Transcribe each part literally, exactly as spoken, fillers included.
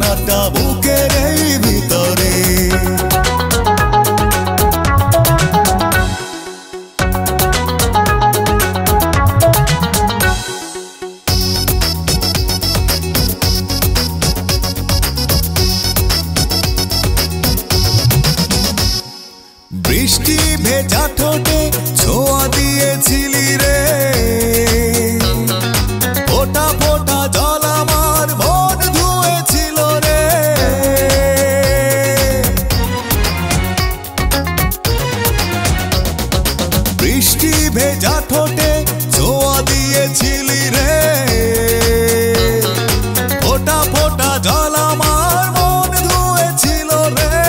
কান্নাটা বুকের এই ভিতরে বৃষ্টি ভেজা ঠোঁটে ছোঁয়া দিয়েছিলি রে ফোঁটা ফোঁটা জল আমার মন ধুয়েছিল রে বৃষ্টি ভেজা ঠোঁটে ছোঁয়া দিয়েছিলি রে ফোঁটা ফোঁটা জল আমার মন ধুয়েছিল রে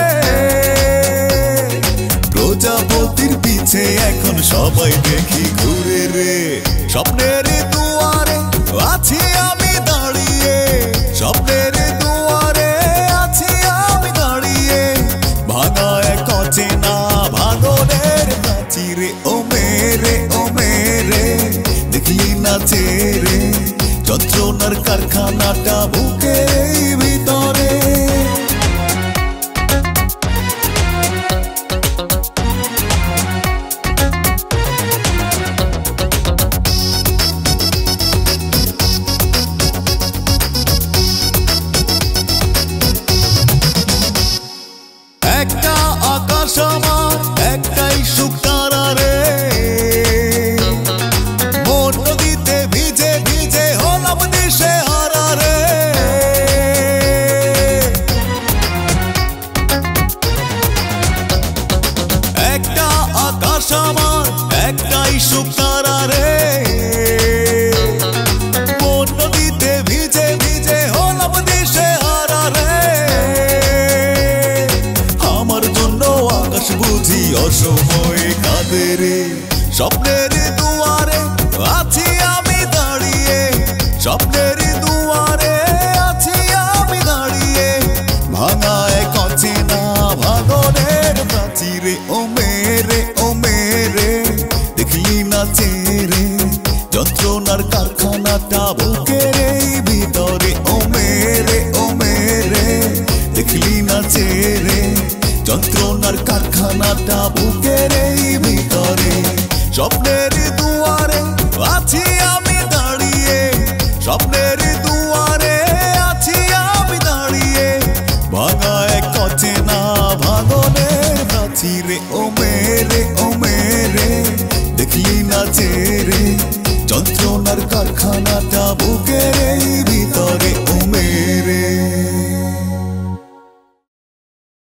প্রজাপতির পিছে এখন সবাই দেখি ঘুরে রে স্বপ্নের দুয়ারে আছি আমি দাঁড়িয়ে স্বপ্নের দুয়ারে আছি আমি দাঁড়িয়ে ভাঙা এক অচেনা ভাঙনের নাচি রে ও মেরে ও মেরে দেখলি নাচে রে যন্ত্রণার কারখানাটা বুকে ভিতরে একটা আকাশ আমার একটাই সুখ তারা রে মন নদীতে ভিজে ভিজে হলাম দিশে হারা রে একটা আকাশ আমার একটাই সুখ তারা রে মন নদীতে ভিজে ভিজে হলাম দিশে হারা রে বুঝি অসময়ে কাঁদে রে স্বপ্নের দুয়ারে আছি আমি দাঁড়িয়ে স্বপ্নের দুয়ারে আছি আমি দাঁড়িয়ে ভাঙা এক অচেনা ভাঙনের প্রাচীরে ও মেরে ও মেরে দেখলি নাচে রে যন্ত্রণার কারখানাটা বুকের এই ভিতরে ও মেরে ও মেরে দেখলি নাচে রে যন্ত্রণার কারখানাটা বুকের এই ভিতরে স্বপ্নে